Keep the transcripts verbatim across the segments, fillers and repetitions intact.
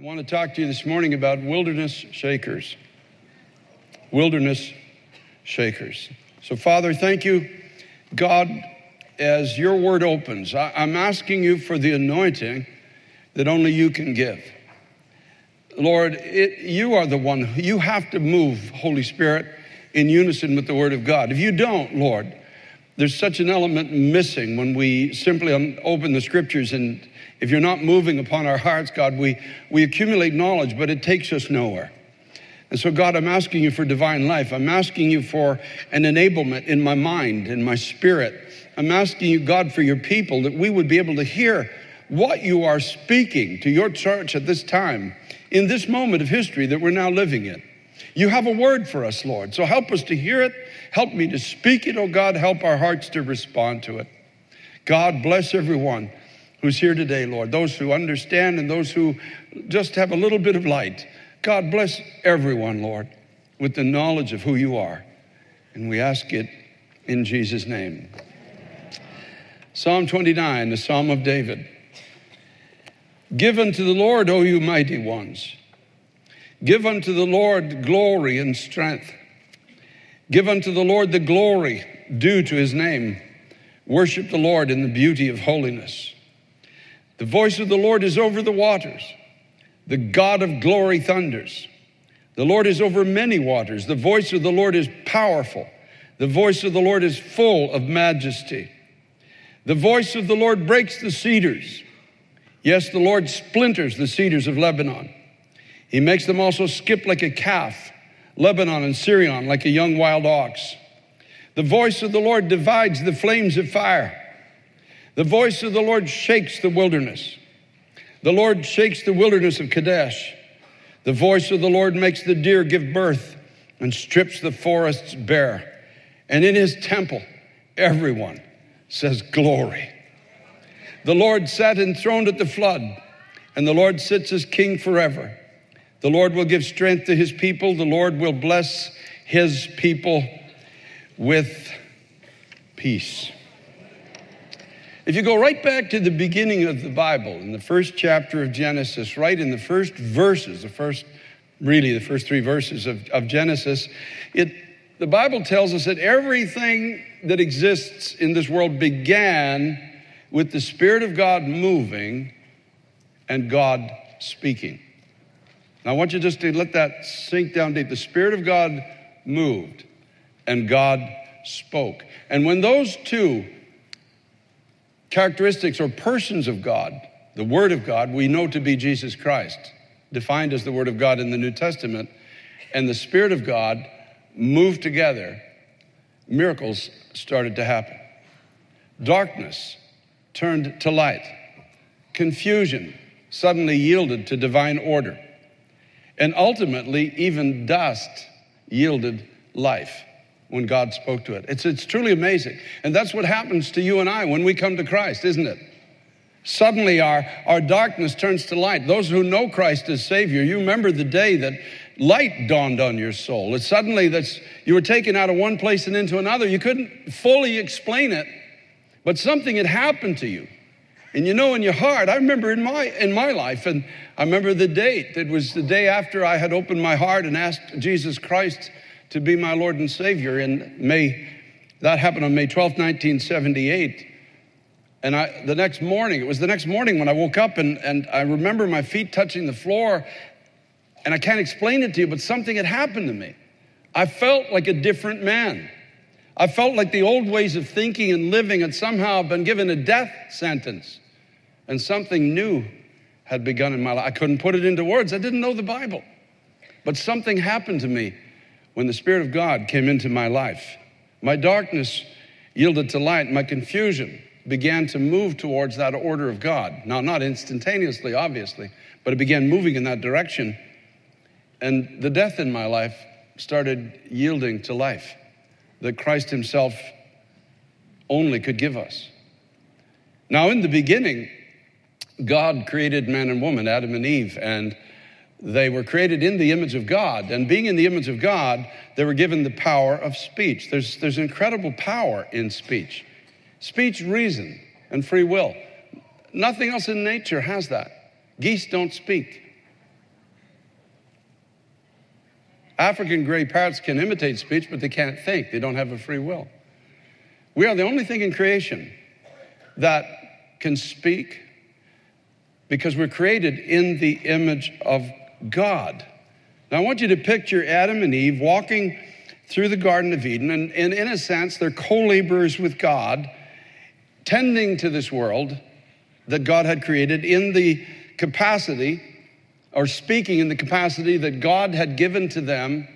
I want to talk to you this morning about wilderness shakers. Wilderness shakers. So, Father, thank you, God, as your word opens. I, I'm asking you for the anointing that only you can give. Lord, it, you are the one. You have to move, Holy Spirit, in unison with the word of God. If you don't, Lord, there's such an element missing when we simply open the scriptures, and if you're not moving upon our hearts, God, we, we accumulate knowledge, but it takes us nowhere. And so, God, I'm asking you for divine life. I'm asking you for an enablement in my mind, in my spirit. I'm asking you, God, for your people, that we would be able to hear what you are speaking to your church at this time, in this moment of history that we're now living in. You have a word for us, Lord, so help us to hear it. Help me to speak it, oh God. Help our hearts to respond to it. God, bless everyone who's here today, Lord, those who understand and those who just have a little bit of light. God, bless everyone, Lord, with the knowledge of who you are. And we ask it in Jesus' name. Psalm twenty-nine, the Psalm of David. Give unto the Lord, O you mighty ones. Give unto the Lord glory and strength. Give unto the Lord the glory due to his name. Worship the Lord in the beauty of holiness. The voice of the Lord is over the waters. The God of glory thunders. The Lord is over many waters. The voice of the Lord is powerful. The voice of the Lord is full of majesty. The voice of the Lord breaks the cedars. Yes, the Lord splinters the cedars of Lebanon. He makes them also skip like a calf, Lebanon and Sirion like a young wild ox. The voice of the Lord divides the flames of fire. The voice of the Lord shakes the wilderness. The Lord shakes the wilderness of Kadesh. The voice of the Lord makes the deer give birth and strips the forests bare. And in his temple, everyone says glory. The Lord sat enthroned at the flood, and the Lord sits as king forever. The Lord will give strength to his people. The Lord will bless his people with peace. If you go right back to the beginning of the Bible, in the first chapter of Genesis, right in the first verses, the first, really the first three verses of, of Genesis, it, the Bible tells us that everything that exists in this world began with the Spirit of God moving and God speaking. Now, I want you just to let that sink down deep. The Spirit of God moved and God spoke. And when those two characteristics or persons of God, the Word of God, we know to be Jesus Christ, defined as the Word of God in the New Testament, and the Spirit of God moved together, miracles started to happen. Darkness turned to light. Confusion suddenly yielded to divine order. And ultimately, even dust yielded life when God spoke to it. It's, it's truly amazing. And that's what happens to you and I when we come to Christ, isn't it? Suddenly, our, our darkness turns to light. Those who know Christ as Savior, you remember the day that light dawned on your soul. It's suddenly that's you were taken out of one place and into another. You couldn't fully explain it, but something had happened to you. And you know in your heart, I remember in my in my life, and I remember the date. It was the day after I had opened my heart and asked Jesus Christ to be my Lord and Savior in May. That happened on May twelfth, nineteen seventy-eight. And I, the next morning, it was the next morning when I woke up, and, and I remember my feet touching the floor, and I can't explain it to you, but something had happened to me. I felt like a different man. I felt like the old ways of thinking and living had somehow been given a death sentence, and something new had begun in my life. I couldn't put it into words. I didn't know the Bible, but something happened to me when the Spirit of God came into my life. My darkness yielded to light. My confusion began to move towards that order of God. Now, not instantaneously, obviously, but it began moving in that direction, and the death in my life started yielding to life that Christ himself only could give us. Now, in the beginning, God created man and woman, Adam and Eve, and they were created in the image of God. And being in the image of God, they were given the power of speech. There's, there's incredible power in speech. Speech, reason, and free will. Nothing else in nature has that. Geese don't speak. African gray parrots can imitate speech, but they can't think. They don't have a free will. We are the only thing in creation that can speak because we're created in the image of God. Now, I want you to picture Adam and Eve walking through the Garden of Eden, and, and in a sense, they're co-laborers with God, tending to this world that God had created in the capacity, or speaking in the capacity that God had given to them,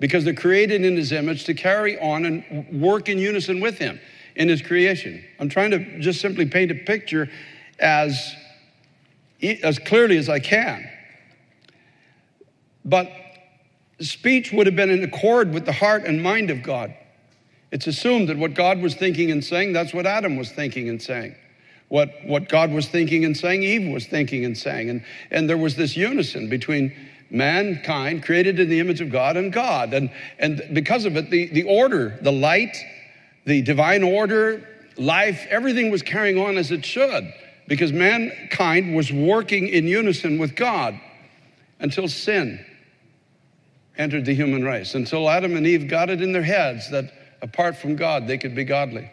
because they're created in his image to carry on and work in unison with him in his creation. I'm trying to just simply paint a picture as, as clearly as I can. But speech would have been in accord with the heart and mind of God. It's assumed that what God was thinking and saying, that's what Adam was thinking and saying. What, what God was thinking and saying, Eve was thinking and saying. And, and there was this unison between mankind, created in the image of God, and God. And, and because of it, the, the order, the light, the divine order, life, everything was carrying on as it should, because mankind was working in unison with God until sin entered the human race, until Adam and Eve got it in their heads that apart from God, they could be godly,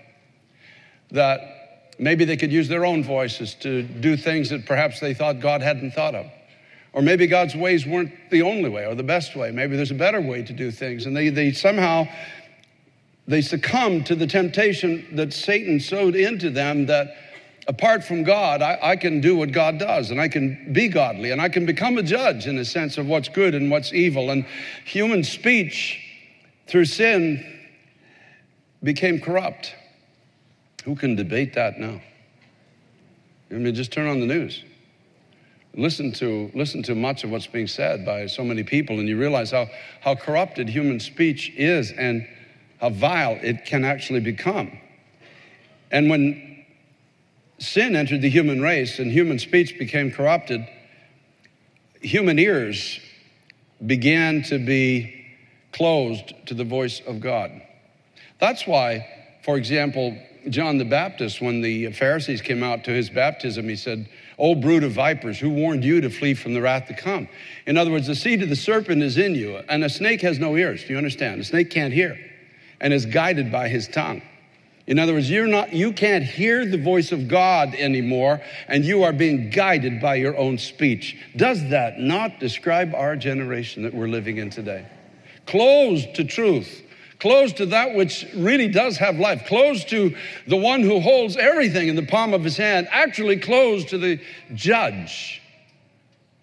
that maybe they could use their own voices to do things that perhaps they thought God hadn't thought of. Or maybe God's ways weren't the only way or the best way. Maybe there's a better way to do things. And they, they somehow, they succumbed to the temptation that Satan sowed into them that apart from God, I, I can do what God does, and I can be godly, and I can become a judge in a sense of what's good and what's evil. And human speech through sin became corrupt. Who can debate that now? I mean, just turn on the news. Listen to, listen to much of what's being said by so many people, and you realize how, how corrupted human speech is and how vile it can actually become. And when sin entered the human race and human speech became corrupted, human ears began to be closed to the voice of God. That's why, for example, John the Baptist, when the Pharisees came out to his baptism, he said, "O brood of vipers, who warned you to flee from the wrath to come?" In other words, the seed of the serpent is in you, and a snake has no ears. Do you understand? A snake can't hear and is guided by his tongue. In other words, you're not, you can't hear the voice of God anymore, and you are being guided by your own speech. Does that not describe our generation that we're living in today? Closed to truth, closed to that which really does have life, closed to the one who holds everything in the palm of his hand, actually closed to the judge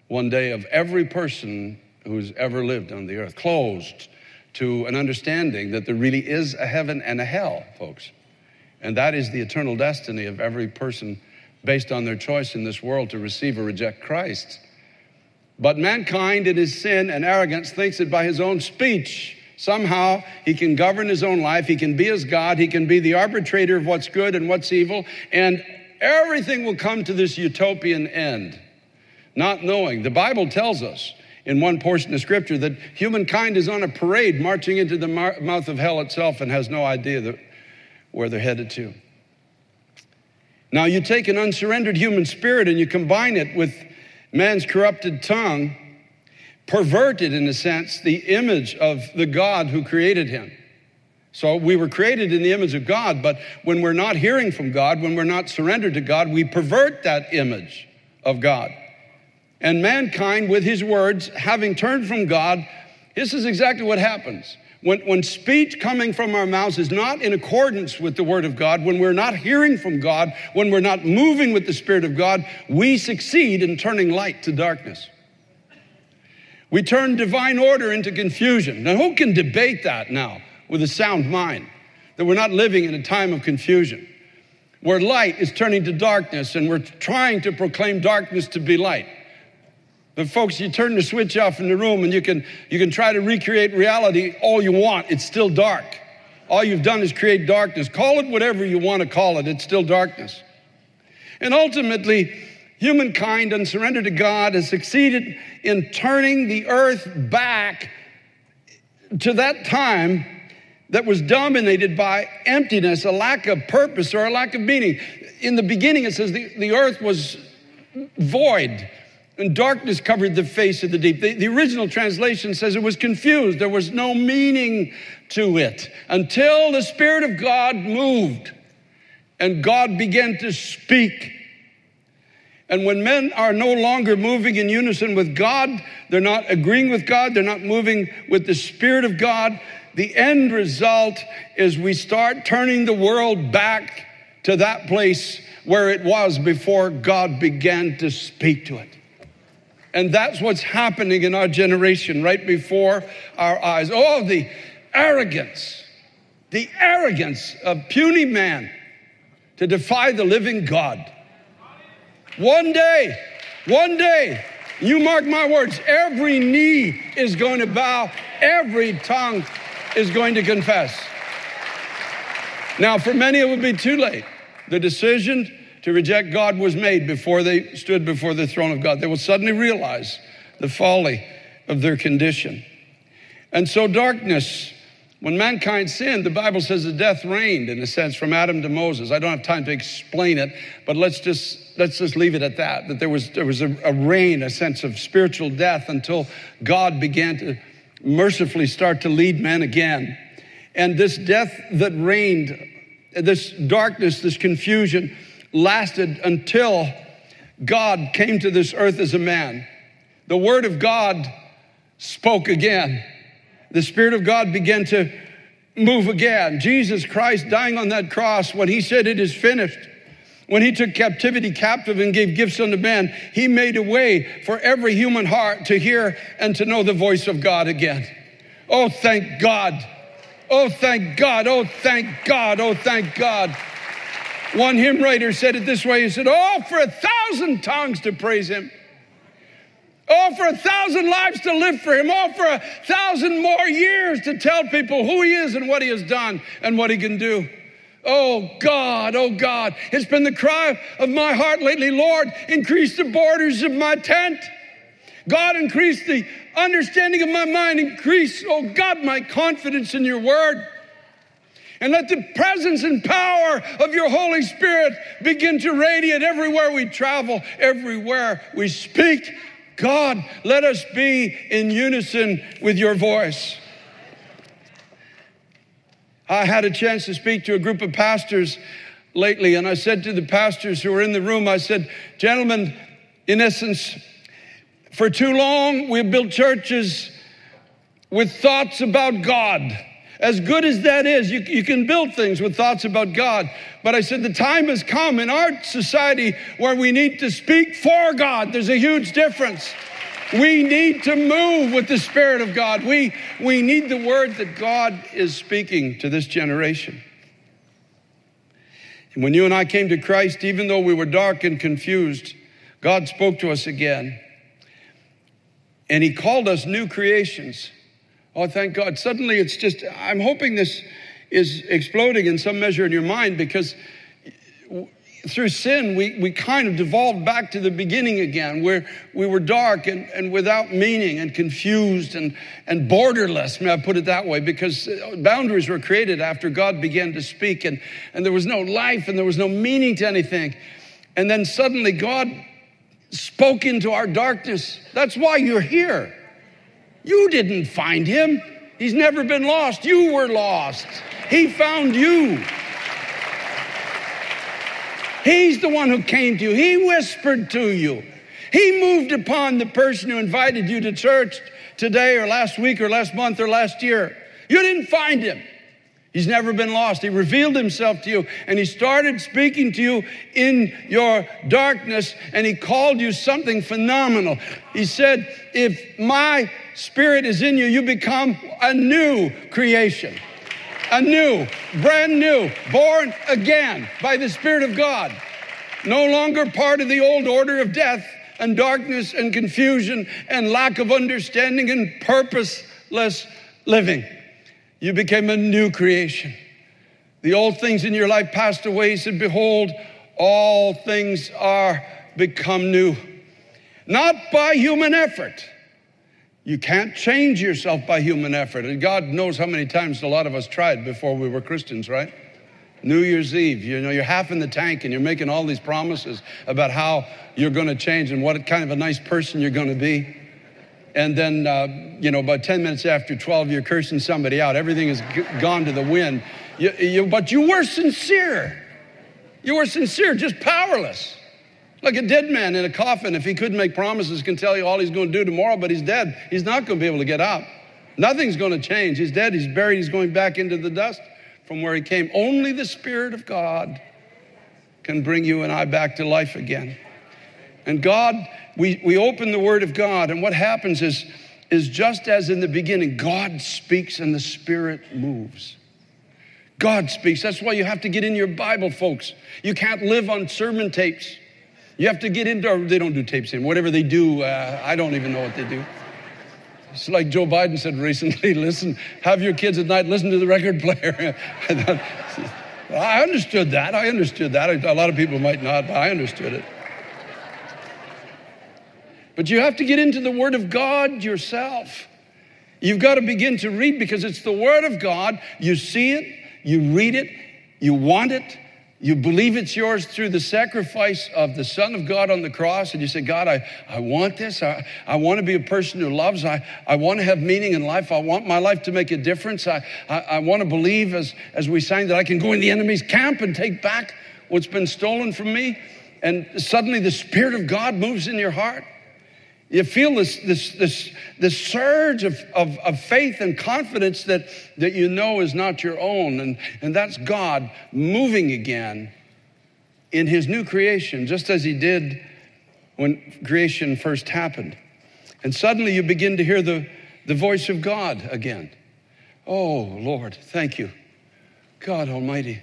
one day of every person who's ever lived on the earth, closed to an understanding that there really is a heaven and a hell, folks. And that is the eternal destiny of every person based on their choice in this world to receive or reject Christ. But mankind in his sin and arrogance thinks that by his own speech, somehow he can govern his own life, he can be as God, he can be the arbitrator of what's good and what's evil, and everything will come to this utopian end, not knowing. The Bible tells us in one portion of Scripture that humankind is on a parade marching into the mouth of hell itself and has no idea that where they're headed to. Now, you take an unsurrendered human spirit and you combine it with man's corrupted tongue, perverted, in a sense, the image of the God who created him. So we were created in the image of God, but when we're not hearing from God, when we're not surrendered to God, we pervert that image of God. And mankind, with his words, having turned from God, this is exactly what happens. When, when speech coming from our mouths is not in accordance with the Word of God, when we're not hearing from God, when we're not moving with the Spirit of God, we succeed in turning light to darkness. We turn divine order into confusion. Now, who can debate that now with a sound mind, that we're not living in a time of confusion, where light is turning to darkness and we're trying to proclaim darkness to be light? But folks, you turn the switch off in the room and you can, you can try to recreate reality all you want. It's still dark. All you've done is create darkness. Call it whatever you want to call it. It's still darkness. And ultimately, humankind, unsurrendered to God, has succeeded in turning the earth back to that time that was dominated by emptiness, a lack of purpose or a lack of meaning. In the beginning, it says the, the earth was void. and darkness covered the face of the deep. The, the original translation says it was confused. There was no meaning to it until the Spirit of God moved and God began to speak. And when men are no longer moving in unison with God, they're not agreeing with God, they're not moving with the Spirit of God, the end result is we start turning the world back to that place where it was before God began to speak to it. And that's what's happening in our generation right before our eyes. Oh, the arrogance, the arrogance of puny man to defy the living God. One day, one day, you mark my words, every knee is going to bow, every tongue is going to confess. Now, for many, it would be too late. The decision to reject God was made before they stood before the throne of God. They will suddenly realize the folly of their condition. And so darkness, when mankind sinned, the Bible says the death reigned, in a sense, from Adam to Moses. I don't have time to explain it, but let's just, let's just leave it at that, that there was, there was a, a reign, a sense of spiritual death until God began to mercifully start to lead men again. And this death that reigned, this darkness, this confusion, lasted until God came to this earth as a man. The Word of God spoke again. The Spirit of God began to move again. Jesus Christ dying on that cross, when he said, "It is finished," when he took captivity captive and gave gifts unto men, he made a way for every human heart to hear and to know the voice of God again. Oh, thank God. Oh, thank God. Oh, thank God. Oh, thank God. One hymn writer said it this way. He said, "Oh, for a thousand tongues to praise him. Oh, for a thousand lives to live for him. Oh, for a thousand more years to tell people who he is and what he has done and what he can do. Oh, God, oh, God. It's been the cry of my heart lately. Lord, increase the borders of my tent. God, increase the understanding of my mind. Increase, oh, God, my confidence in your word. And let the presence and power of your Holy Spirit begin to radiate everywhere we travel, everywhere we speak. God, let us be in unison with your voice." I had a chance to speak to a group of pastors lately, and I said to the pastors who were in the room, I said, "Gentlemen, in essence, for too long we've built churches with thoughts about God. As good as that is, you, you can build things with thoughts about God. But I said, the time has come in our society where we need to speak for God. There's a huge difference. We need to move with the Spirit of God. We, we need the word that God is speaking to this generation." And when you and I came to Christ, even though we were dark and confused, God spoke to us again. And he called us new creations. Oh, thank God. Suddenly it's just, I'm hoping this is exploding in some measure in your mind, because through sin, we, we kind of devolved back to the beginning again, where we were dark and, and without meaning and confused and, and borderless, may I put it that way, because boundaries were created after God began to speak, and, and there was no life and there was no meaning to anything. And then suddenly God spoke into our darkness. That's why you're here. You didn't find him. He's never been lost. You were lost. He found you. He's the one who came to you. He whispered to you. He moved upon the person who invited you to church today or last week or last month or last year. You didn't find him. He's never been lost. He revealed himself to you, and he started speaking to you in your darkness, and he called you something phenomenal. He said, if my Spirit is in you, you become a new creation, a new, brand new, born again by the Spirit of God, no longer part of the old order of death and darkness and confusion and lack of understanding and purposeless living. You became a new creation. The old things in your life passed away. He said, behold, all things are become new. Not by human effort. You can't change yourself by human effort. And God knows how many times a lot of us tried before we were Christians, right? New Year's Eve, you know, you're half in the tank and you're making all these promises about how you're going to change and what kind of a nice person you're going to be. And then, uh, you know, about ten minutes after twelve, you're cursing somebody out. Everything has gone to the wind. You, you, but you were sincere. You were sincere, just powerless. Like a dead man in a coffin, if he couldn't make promises, can tell you all he's going to do tomorrow, but he's dead. He's not going to be able to get out. Nothing's going to change. He's dead. He's buried. He's going back into the dust from where he came. Only the Spirit of God can bring you and I back to life again. And God, we, we open the Word of God, and what happens is, is just as in the beginning, God speaks and the Spirit moves. God speaks. That's why you have to get in your Bible, folks. You can't live on sermon tapes. You have to get into, or they don't do tapes anymore. Whatever they do, uh, I don't even know what they do. It's like Joe Biden said recently, listen, have your kids at night listen to the record player. I, thought, I understood that. I understood that. A lot of people might not, but I understood it. But you have to get into the Word of God yourself. You've got to begin to read because it's the Word of God. You see it, you read it, you want it, you believe it's yours through the sacrifice of the Son of God on the cross. And you say, God, I, I want this. I, I want to be a person who loves. I, I want to have meaning in life. I want my life to make a difference. I, I, I want to believe, as, as we sang, that I can go in the enemy's camp and take back what's been stolen from me. And suddenly the Spirit of God moves in your heart. You feel this, this, this, this surge of, of, of faith and confidence that, that you know is not your own. And, and that's God moving again in his new creation, just as he did when creation first happened. And suddenly you begin to hear the, the voice of God again. Oh, Lord, thank you. God Almighty.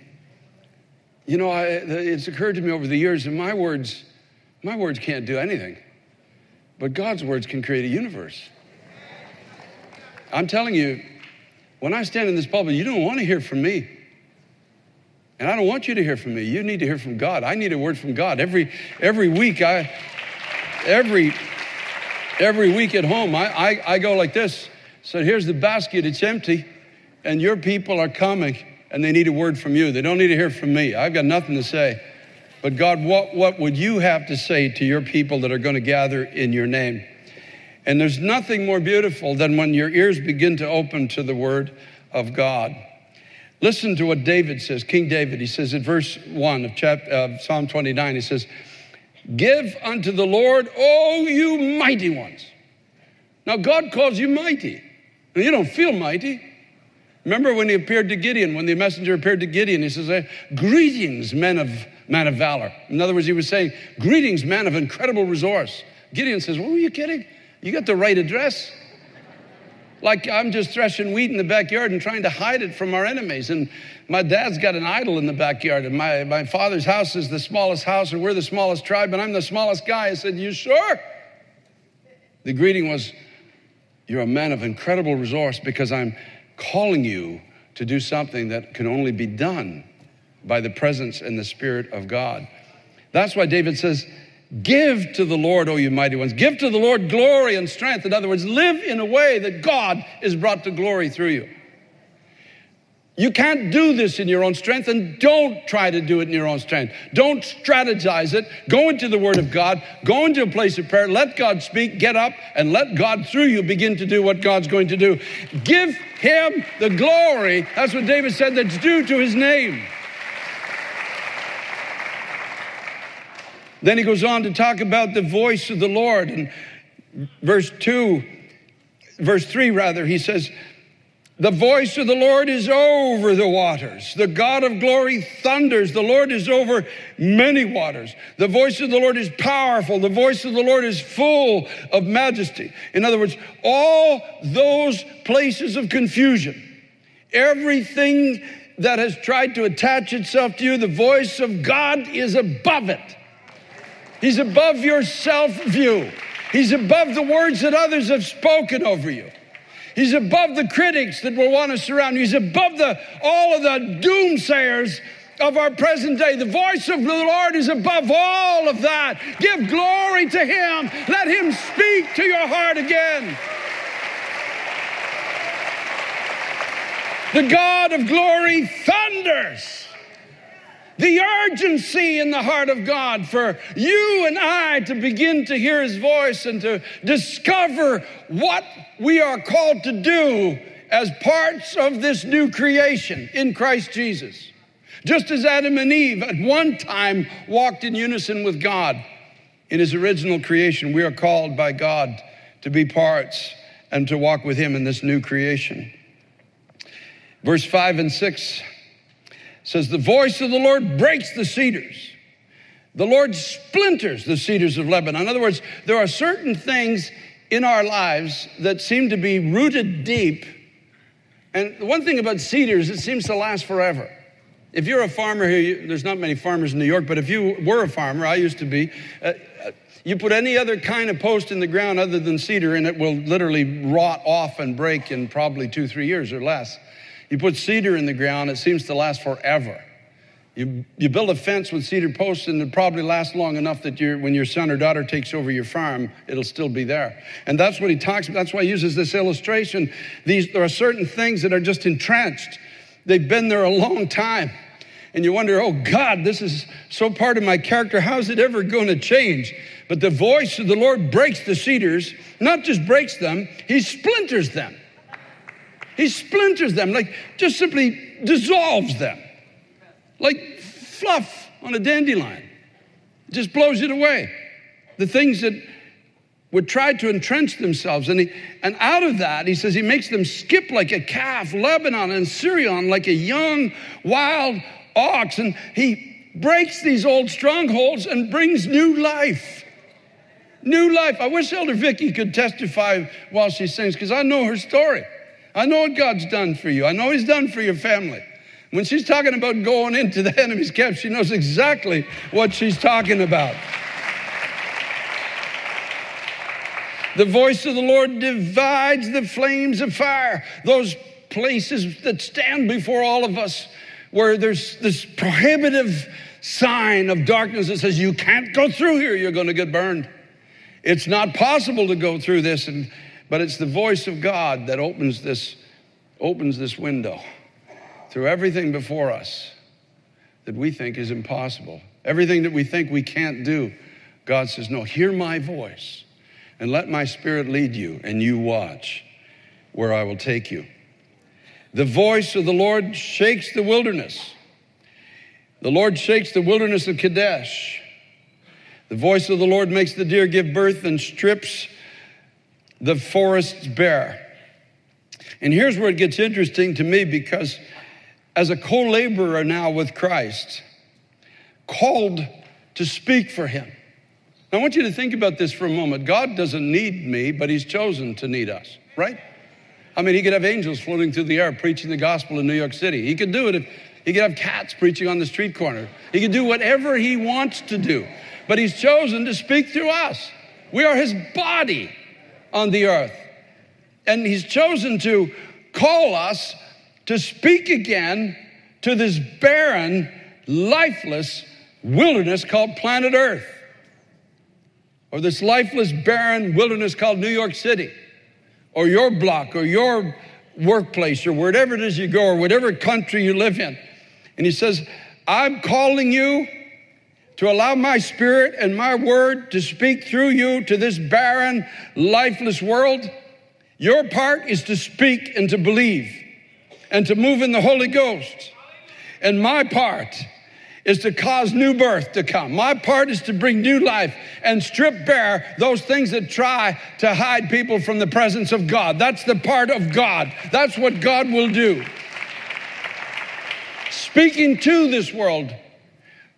You know, I, it's occurred to me over the years that my words, my words can't do anything. But God's words can create a universe. I'm telling you, when I stand in this pulpit, you don't want to hear from me. And I don't want you to hear from me. You need to hear from God. I need a word from God. Every every week, I every every week at home, I, I, I go like this. So here's the basket, it's empty, and your people are coming, and they need a word from you. They don't need to hear from me. I've got nothing to say. But God, what, what would you have to say to your people that are going to gather in your name? And there's nothing more beautiful than when your ears begin to open to the Word of God. Listen to what David says, King David. He says in verse one of, chapter, of Psalm twenty-nine, he says, give unto the Lord, O you mighty ones. Now, God calls you mighty. And you don't feel mighty. Remember when he appeared to Gideon, when the messenger appeared to Gideon, he says, greetings, men of Man of valor. In other words, he was saying, greetings, man of incredible resource. Gideon says, what were you kidding? You got the right address. Like I'm just threshing wheat in the backyard and trying to hide it from our enemies. And my dad's got an idol in the backyard. And my, my father's house is the smallest house and we're the smallest tribe and I'm the smallest guy. I said, you sure? The greeting was, you're a man of incredible resource because I'm calling you to do something that can only be done by the presence and the Spirit of God. That's why David says, give to the Lord, O you mighty ones. Give to the Lord glory and strength. In other words, live in a way that God is brought to glory through you. You can't do this in your own strength, and don't try to do it in your own strength. Don't strategize it. Go into the Word of God. Go into a place of prayer. Let God speak. Get up and let God through you begin to do what God's going to do. Give him the glory. That's what David said that's due to his name. Then he goes on to talk about the voice of the Lord. And verse two, verse three rather, he says, the voice of the Lord is over the waters. The God of glory thunders. The Lord is over many waters. The voice of the Lord is powerful. The voice of the Lord is full of majesty. In other words, all those places of confusion, everything that has tried to attach itself to you, the voice of God is above it. He's above your self-view. He's above the words that others have spoken over you. He's above the critics that will want to surround you. He's above the, all of the doomsayers of our present day. The voice of the Lord is above all of that. Give glory to him. Let him speak to your heart again. The God of glory thunders. the urgency in the heart of God for you and I to begin to hear his voice and to discover what we are called to do as parts of this new creation in Christ Jesus. Just as Adam and Eve at one time walked in unison with God in his original creation, we are called by God to be parts and to walk with him in this new creation. Verse five and six says, the voice of the Lord breaks the cedars. The Lord splinters the cedars of Lebanon. In other words, there are certain things in our lives that seem to be rooted deep. And one thing about cedars, it seems to last forever. If you're a farmer here, you, there's not many farmers in New York, but if you were a farmer, I used to be, uh, you put any other kind of post in the ground other than cedar and it will literally rot off and break in probably two, three years or less. You put cedar in the ground, it seems to last forever. You, you build a fence with cedar posts and it probably lasts long enough that you're, when your son or daughter takes over your farm, it'll still be there. And that's what he talks about. That's why he uses this illustration. These, there are certain things that are just entrenched. They've been there a long time. And you wonder, oh God, this is so part of my character. How is it ever going to change? But the voice of the Lord breaks the cedars, not just breaks them, he splinters them. He splinters them, like just simply dissolves them. Like fluff on a dandelion. It just blows it away. The things that would try to entrench themselves. And, he, and out of that, he says, he makes them skip like a calf, Lebanon and Sirion, like a young wild ox. And he breaks these old strongholds and brings new life. New life. I wish Elder Vicky could testify while she sings, because I know her story. I know what God's done for you. I know he's done for your family. When she's talking about going into the enemy's camp, she knows exactly what she's talking about. The voice of the Lord divides the flames of fire. Those places that stand before all of us where there's this prohibitive sign of darkness that says, you can't go through here, you're going to get burned. It's not possible to go through this, and, but it's the voice of God that opens this, opens this window through everything before us that we think is impossible. Everything that we think we can't do, God says, no, hear my voice. And let my spirit lead you, and you watch where I will take you. The voice of the Lord shakes the wilderness. The Lord shakes the wilderness of Kadesh. The voice of the Lord makes the deer give birth and strips the forests bare. And here's where it gets interesting to me, because as a co-laborer now with Christ, called to speak for him. I want you to think about this for a moment. God doesn't need me, but he's chosen to need us, right? I mean, he could have angels floating through the air preaching the gospel in New York City. He could do it. If, he could have cats preaching on the street corner. He could do whatever he wants to do, but he's chosen to speak through us. We are his body on the earth, and he's chosen to call us to speak again to this barren, lifeless wilderness called planet Earth. Or this lifeless, barren wilderness called New York City, or your block, or your workplace, or wherever it is you go, or whatever country you live in. And he says, I'm calling you to allow my spirit and my word to speak through you to this barren, lifeless world. Your part is to speak and to believe and to move in the Holy Ghost. And my part is to cause new birth to come. My part is to bring new life and strip bare those things that try to hide people from the presence of God. That's the part of God. That's what God will do. Speaking to this world,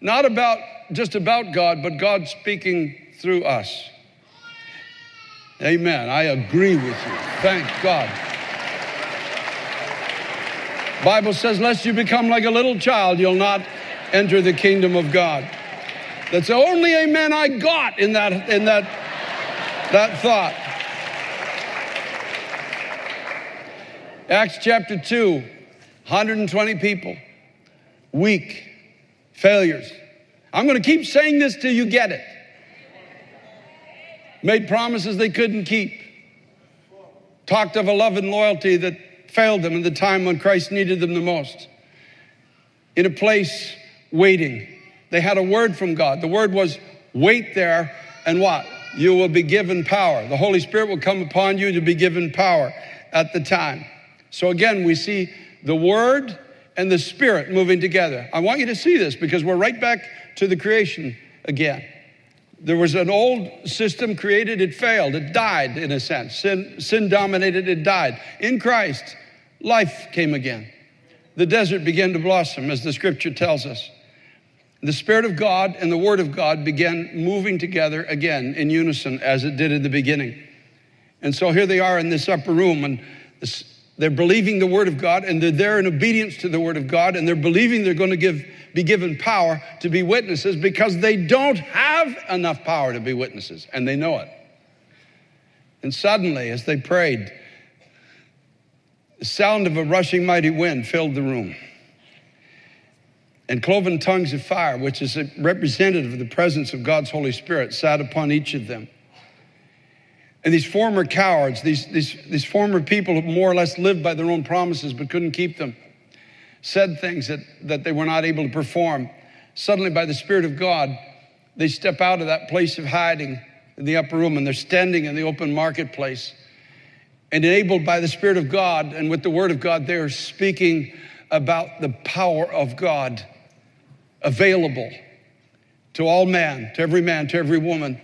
not about just about God, but God speaking through us. Amen. I agree with you. Thank God. The Bible says, lest you become like a little child, you'll not enter the kingdom of God. That's the only amen I got in that in that that thought. Acts chapter two, one hundred twenty people, weak, failures. I'm going to keep saying this till you get it. Made promises they couldn't keep. Talked of a love and loyalty that failed them in the time when Christ needed them the most. In a place waiting. They had a word from God. The word was, wait there, and what? You will be given power. The Holy Spirit will come upon you to be given power at the time. So again, we see the word and the Spirit moving together. I want you to see this because we're right back to the creation again. There was an old system created, it failed, it died in a sense. Sin, sin dominated, it died. In Christ, life came again. The desert began to blossom, as the scripture tells us. The Spirit of God and the Word of God began moving together again in unison as it did in the beginning. And so here they are in this upper room, and this, they're believing the Word of God, and they're there in obedience to the Word of God, and they're believing they're going to give, be given power to be witnesses because they don't have enough power to be witnesses, and they know it. And suddenly, as they prayed, the sound of a rushing mighty wind filled the room. And cloven tongues of fire, which is a representative of the presence of God's Holy Spirit, sat upon each of them. And these former cowards, these, these, these former people who more or less lived by their own promises but couldn't keep them, said things that, that they were not able to perform. Suddenly, by the Spirit of God, they step out of that place of hiding in the upper room, and they're standing in the open marketplace. And enabled by the Spirit of God and with the Word of God, they are speaking about the power of God available to all man, to every man, to every woman.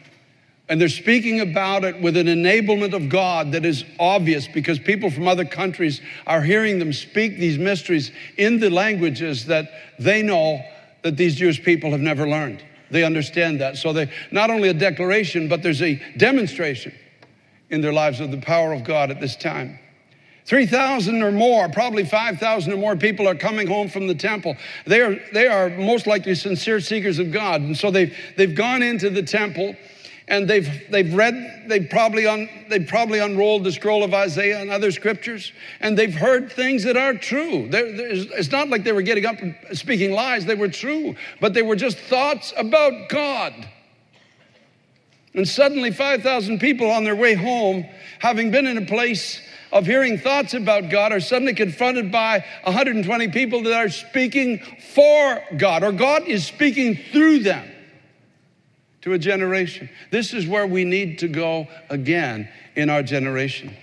And they're speaking about it with an enablement of God that is obvious because people from other countries are hearing them speak these mysteries in the languages that they know that these Jewish people have never learned. They understand that. So they not only a declaration, but there's a demonstration in their lives of the power of God at this time. three thousand or more, probably five thousand or more people are coming home from the temple. They are, they are most likely sincere seekers of God. And so they've, they've gone into the temple and they've, they've read, they've probably, un, they've probably unrolled the scroll of Isaiah and other scriptures, and they've heard things that are true. They're, they're, it's not like they were getting up and speaking lies. They were true, but they were just thoughts about God. And suddenly five thousand people on their way home, having been in a place of hearing thoughts about God, are suddenly confronted by one hundred twenty people that are speaking for God, or God is speaking through them to a generation. This is where we need to go again in our generation.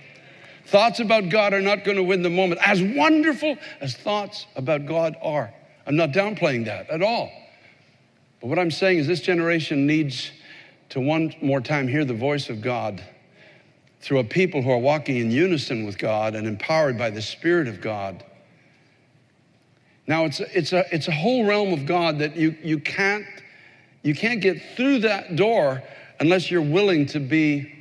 Thoughts about God are not going to win the moment. As wonderful as thoughts about God are, I'm not downplaying that at all. But what I'm saying is this generation needs to one more time hear the voice of God through a people who are walking in unison with God and empowered by the Spirit of God. Now, it's a, it's a, it's a whole realm of God that you, you, can't, you can't get through that door unless you're willing to be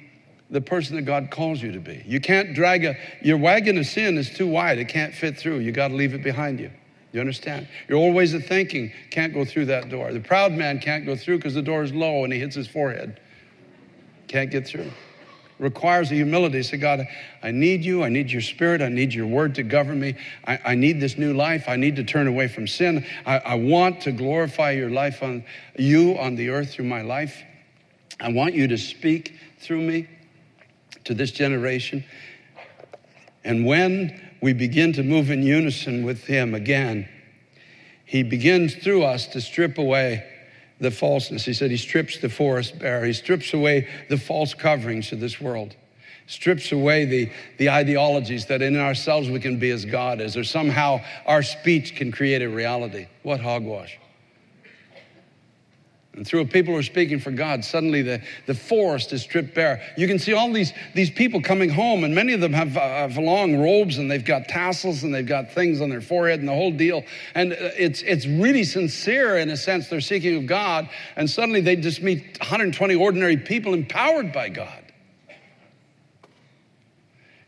the person that God calls you to be. You can't drag a, your wagon of sin is too wide. It can't fit through. You got to leave it behind you. You understand? Your old ways of thinking can't go through that door. The proud man can't go through because the door is low and he hits his forehead. Can't get through. Requires the humility. Say, God, I need you. I need your Spirit. I need your word to govern me. I, I need this new life. I need to turn away from sin. I, I want to glorify your life on you on the earth through my life. I want you to speak through me to this generation. And when we begin to move in unison with him again, he begins through us to strip away the falseness. He said he strips the forest bare. He strips away the false coverings of this world. Strips away the, the ideologies that in ourselves we can be as God is, or somehow our speech can create a reality. What hogwash. And through a people who are speaking for God, suddenly the, the forest is stripped bare. You can see all these, these people coming home, and many of them have, uh, have long robes, and they've got tassels, and they've got things on their forehead, and the whole deal. And it's, it's really sincere, in a sense, they're seeking of God, and suddenly they just meet one hundred twenty ordinary people empowered by God.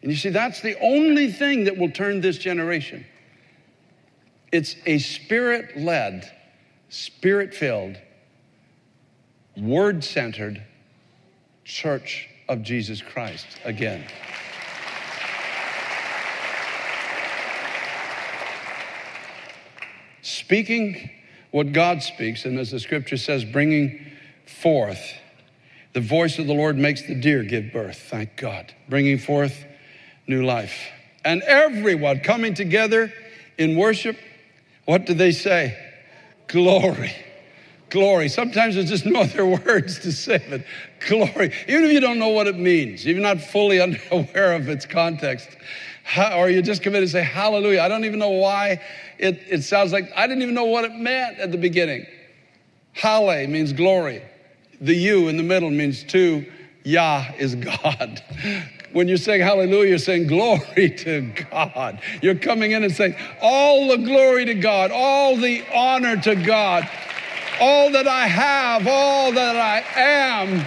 And you see, that's the only thing that will turn this generation. It's a Spirit-led, Spirit-filled, Word-centered Church of Jesus Christ again. Speaking what God speaks, and as the scripture says, bringing forth, the voice of the Lord makes the deer give birth, thank God, bringing forth new life. And everyone coming together in worship, what do they say? Glory. Glory. Sometimes there's just no other words to say, but glory. Even if you don't know what it means, if you're not fully aware of its context, or you just come in and say, hallelujah. I don't even know why it, it sounds like, I didn't even know what it meant at the beginning. Halle means glory. The U in the middle means to. Yah is God. When you're saying hallelujah, you're saying glory to God. You're coming in and saying, all the glory to God, all the honor to God, all that I have, all that I am,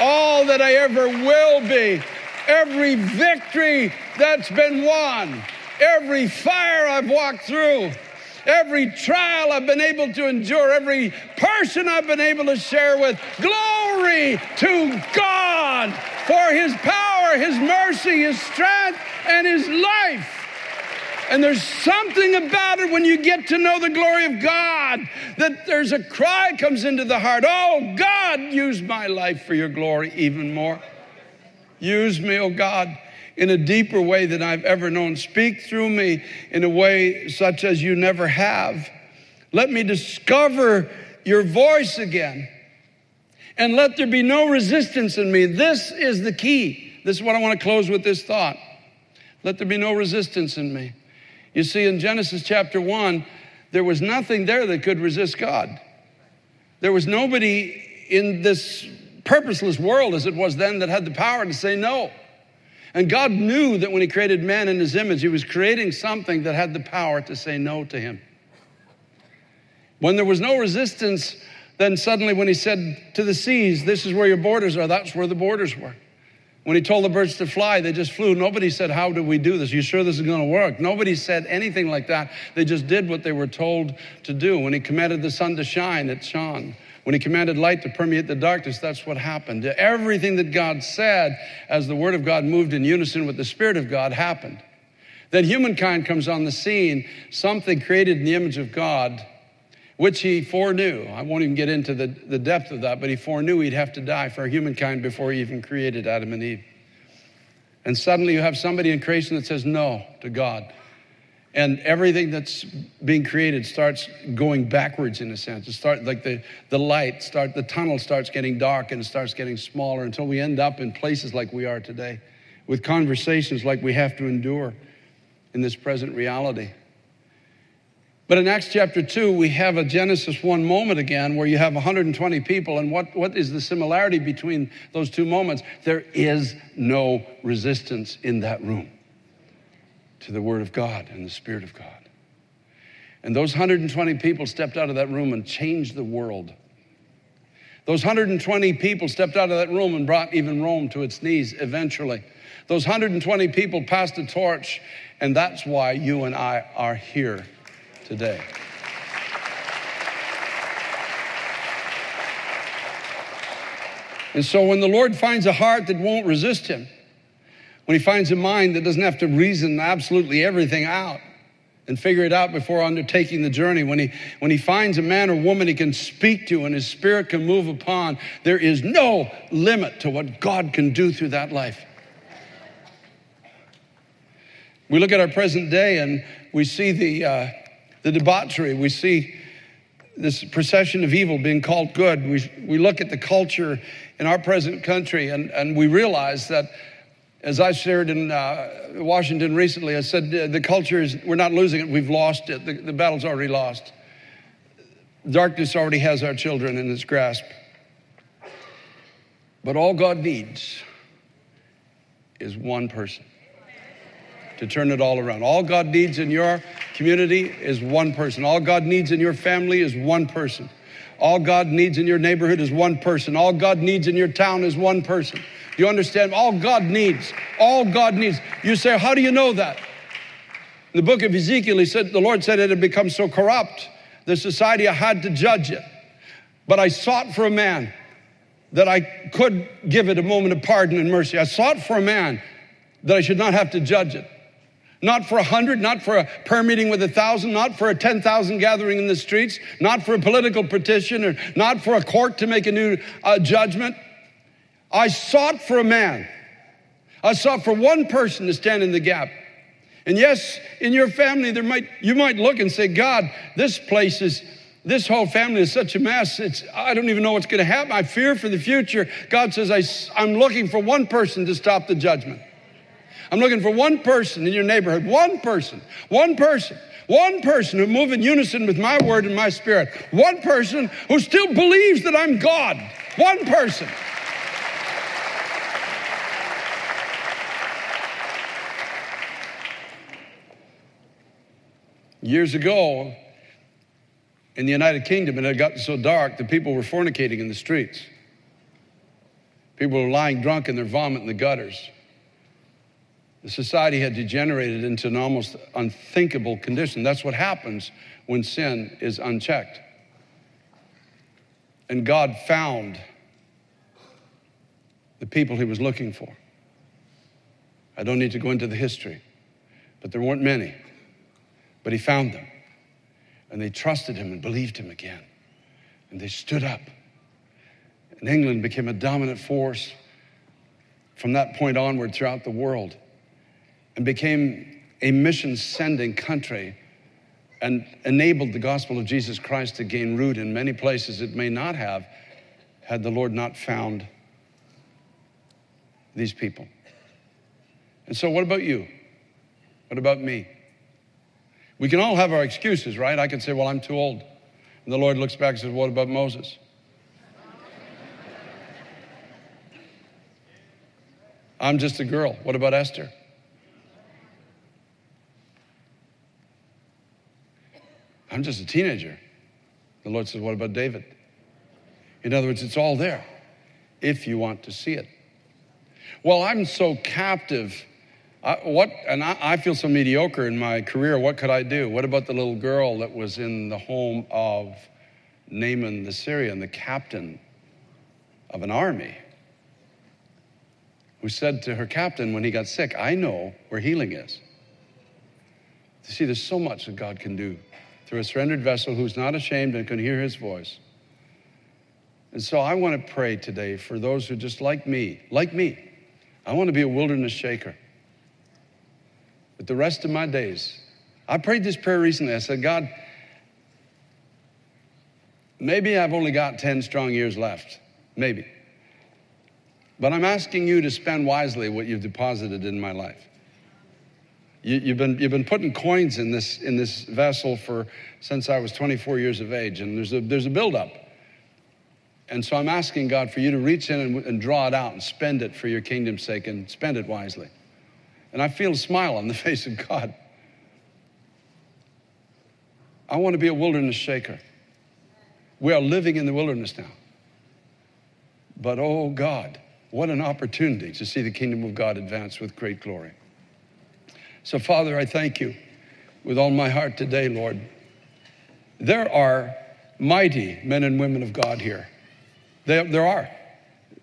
all that I ever will be, every victory that's been won, every fire I've walked through, every trial I've been able to endure, every person I've been able to share with, glory to God for his power, his mercy, his strength, and his life. And there's something about it when you get to know the glory of God, that there's a cry comes into the heart. Oh, God, use my life for your glory even more. Use me, oh God, in a deeper way than I've ever known. Speak through me in a way such as you never have. Let me discover your voice again, and let there be no resistance in me. This is the key. This is what I want to close with, this thought. Let there be no resistance in me. You see, in Genesis chapter one, there was nothing there that could resist God. There was nobody in this purposeless world as it was then that had the power to say no. And God knew that when he created man in his image, he was creating something that had the power to say no to him. When there was no resistance, then suddenly when he said to the seas, this is where your borders are, that's where the borders were. When he told the birds to fly, they just flew. Nobody said, how do we do this? Are you sure this is going to work? Nobody said anything like that. They just did what they were told to do. When he commanded the sun to shine, it shone. When he commanded light to permeate the darkness, that's what happened. Everything that God said, as the Word of God moved in unison with the Spirit of God, happened. Then humankind comes on the scene, something created in the image of God, which he foreknew. I won't even get into the, the depth of that, but he foreknew he'd have to die for humankind before he even created Adam and Eve. And suddenly you have somebody in creation that says no to God. And everything that's being created starts going backwards in a sense. It starts like the, the light, start, the tunnel starts getting dark and it starts getting smaller until we end up in places like we are today with conversations like we have to endure in this present reality. But in Acts chapter two, we have a Genesis one moment again where you have one hundred twenty people. And what, what is the similarity between those two moments? There is no resistance in that room to the Word of God and the Spirit of God. And those one hundred twenty people stepped out of that room and changed the world. Those one hundred twenty people stepped out of that room and brought even Rome to its knees eventually. Those one hundred twenty people passed the torch, and that's why you and I are here today. And so when the Lord finds a heart that won't resist him, when he finds a mind that doesn't have to reason absolutely everything out and figure it out before undertaking the journey, when he, when he finds a man or woman he can speak to and his spirit can move upon, there is no limit to what God can do through that life. We look at our present day and we see the, uh, the debauchery. We see this procession of evil being called good. We, we look at the culture in our present country and, and we realize that, as I shared in uh, Washington recently, I said, uh, the culture is, we're not losing it, we've lost it. The, the battle's already lost. Darkness already has our children in its grasp. But all God needs is one person to turn it all around. All God needs in your community is one person. All God needs in your family is one person. All God needs in your neighborhood is one person. All God needs in your town is one person. You understand? All God needs, all God needs. You say, how do you know that? In the book of Ezekiel, he said, the Lord said it had become so corrupt, the society, I had to judge it. But I sought for a man that I could give it a moment of pardon and mercy. I sought for a man that I should not have to judge it. Not for a hundred, not for a prayer meeting with a thousand, not for a ten thousand gathering in the streets, not for a political petition, or not for a court to make a new uh, judgment. I sought for a man. I sought for one person to stand in the gap. And yes, in your family, there might you might look and say, God, this place is this whole family is such a mess. It's, I don't even know what's going to happen. I fear for the future. God says, I, I'm looking for one person to stop the judgment. I'm looking for one person in your neighborhood, one person, one person, one person who moves in unison with my word and my spirit, one person who still believes that I'm God, one person. Years ago, in the United Kingdom, it had gotten so dark that people were fornicating in the streets. People were lying drunk in their vomit in the gutters. The society had degenerated into an almost unthinkable condition. That's what happens when sin is unchecked. And God found the people he was looking for. I don't need to go into the history, but there weren't many. But he found them, and they trusted him and believed him again, and they stood up. And England became a dominant force from that point onward throughout the world, and became a mission-sending country and enabled the gospel of Jesus Christ to gain root in many places it may not have had the Lord not found these people. And so what about you? What about me? We can all have our excuses, right? I can say, well, I'm too old. And the Lord looks back and says, what about Moses? I'm just a girl. What about Esther? I'm just a teenager. The Lord says, what about David? In other words, it's all there if you want to see it. Well, I'm so captive. I, what, and I, I feel so mediocre in my career. What could I do? What about the little girl that was in the home of Naaman the Syrian, the captain of an army, who said to her captain when he got sick, I know where healing is. You see, there's so much that God can do through a surrendered vessel who's not ashamed and can hear his voice. And so I want to pray today for those who just like me, like me. I want to be a wilderness shaker. But the rest of my days, I prayed this prayer recently. I said, God, maybe I've only got ten strong years left, maybe. But I'm asking you to spend wisely what you've deposited in my life. You, you've been, you've been putting coins in this, in this vessel for, since I was twenty-four years of age, and there's a, there's a buildup. And so I'm asking God for you to reach in and, and draw it out and spend it for your kingdom's sake and spend it wisely. And I feel a smile on the face of God. I want to be a wilderness shaker. We are living in the wilderness now. But oh God, what an opportunity to see the kingdom of God advance with great glory. So Father, I thank you with all my heart today, Lord. There are mighty men and women of God here. There, there are.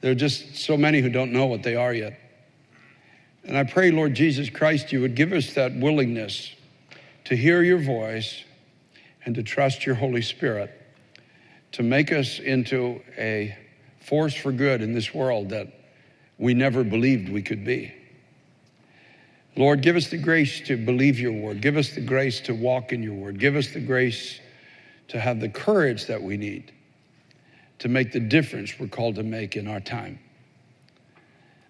There are just so many who don't know what they are yet. And I pray, Lord Jesus Christ, you would give us that willingness to hear your voice and to trust your Holy Spirit to make us into a force for good in this world that we never believed we could be. Lord, give us the grace to believe your word. Give us the grace to walk in your word. Give us the grace to have the courage that we need to make the difference we're called to make in our time.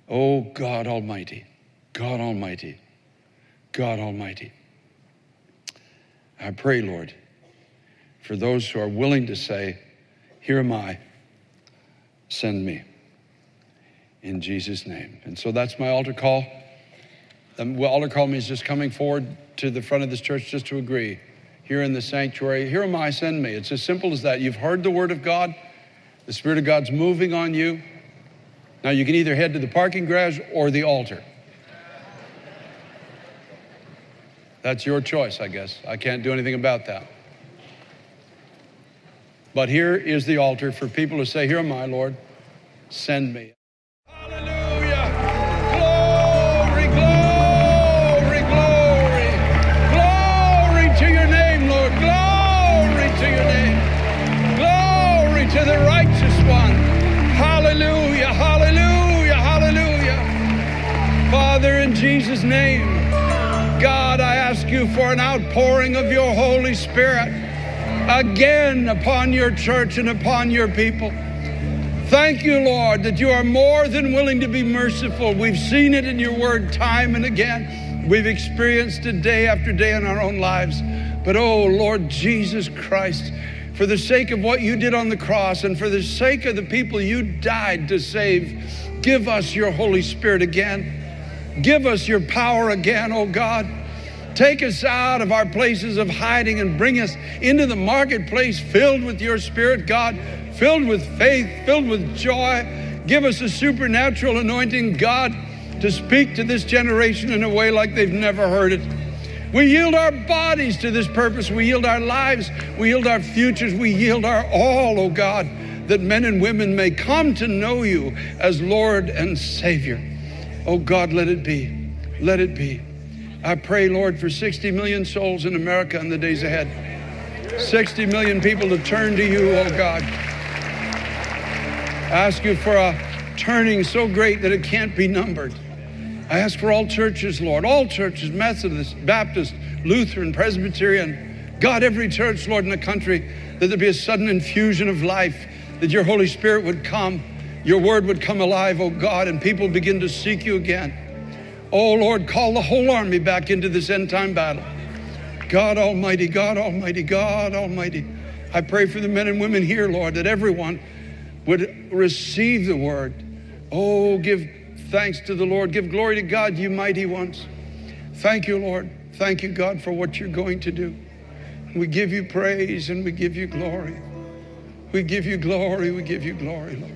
Oh, God Almighty. God Almighty, God Almighty. I pray, Lord, for those who are willing to say, here am I, send me, in Jesus' name. And so that's my altar call. The altar call means just coming forward to the front of this church just to agree, here in the sanctuary, here am I, send me. It's as simple as that. You've heard the word of God. The Spirit of God's moving on you. Now you can either head to the parking garage or the altar. That's your choice, I guess. I can't do anything about that. But here is the altar for people to say, here am I, Lord, send me. Hallelujah. Glory, glory, glory. Glory to your name, Lord. Glory to your name. Glory to the righteous one. Hallelujah, hallelujah, hallelujah. Father, in Jesus' name, God, I ask you for an outpouring of your Holy Spirit. again upon your church and upon your people. Thank you, Lord, that you are more than willing to be merciful. We've seen it in your word time and again. We've experienced it day after day in our own lives. But, oh, Lord Jesus Christ, for the sake of what you did on the cross and for the sake of the people you died to save, give us your Holy Spirit again. Give us your power again, oh God. Take us out of our places of hiding and bring us into the marketplace filled with your Spirit, God, filled with faith, filled with joy. Give us a supernatural anointing, God, to speak to this generation in a way like they've never heard it. We yield our bodies to this purpose. We yield our lives. We yield our futures. We yield our all, oh God, that men and women may come to know you as Lord and Savior. Oh God, let it be. Let it be. I pray, Lord, for sixty million souls in America in the days ahead. sixty million people to turn to you, oh God. I ask you for a turning so great that it can't be numbered. I ask for all churches, Lord, all churches, Methodist, Baptist, Lutheran, Presbyterian, God, every church, Lord, in the country, that there be a sudden infusion of life, that your Holy Spirit would come, your word would come alive, oh God, and people begin to seek you again. Oh, Lord, call the whole army back into this end-time battle. God Almighty, God Almighty, God Almighty. I pray for the men and women here, Lord, that everyone would receive the word. Oh, give thanks to the Lord. Give glory to God, you mighty ones. Thank you, Lord. Thank you, God, for what you're going to do. We give you praise and we give you glory. We give you glory. We give you glory, Lord.